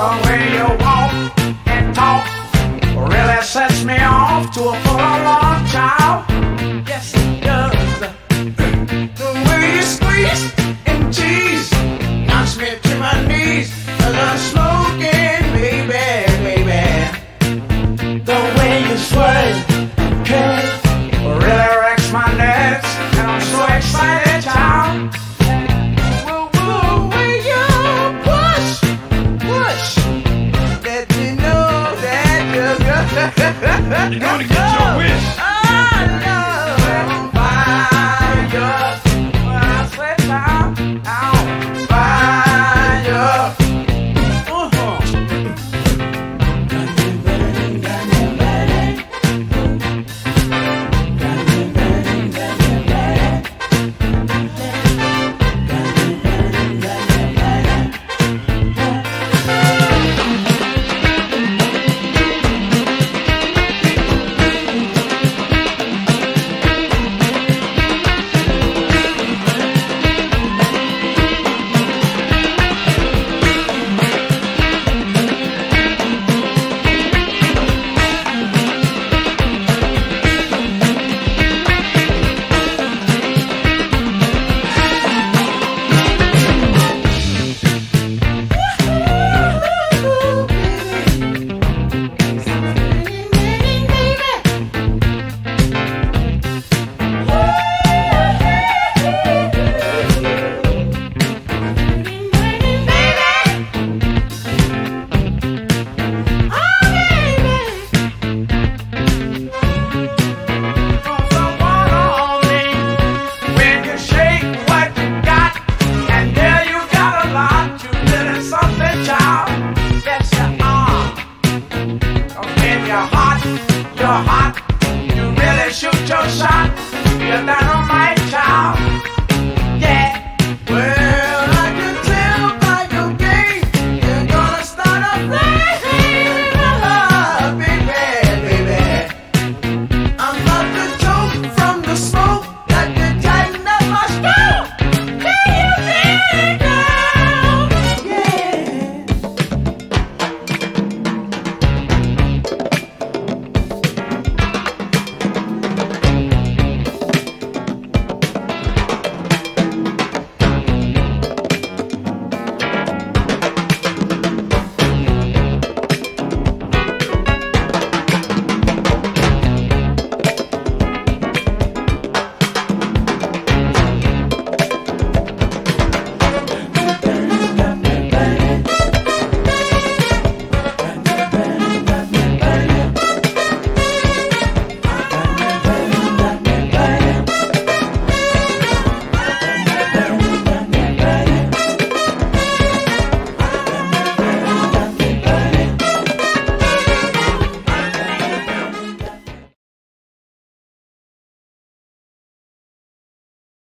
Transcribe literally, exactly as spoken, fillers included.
The way you walk and talk really sets me off to a full-on child. Yes, it does. The way you squeeze and tease knocks me to my knees. The smoking, baby, baby. The way you sweat and curl really wrecks my nerves, and I'm so excited, child. You know what?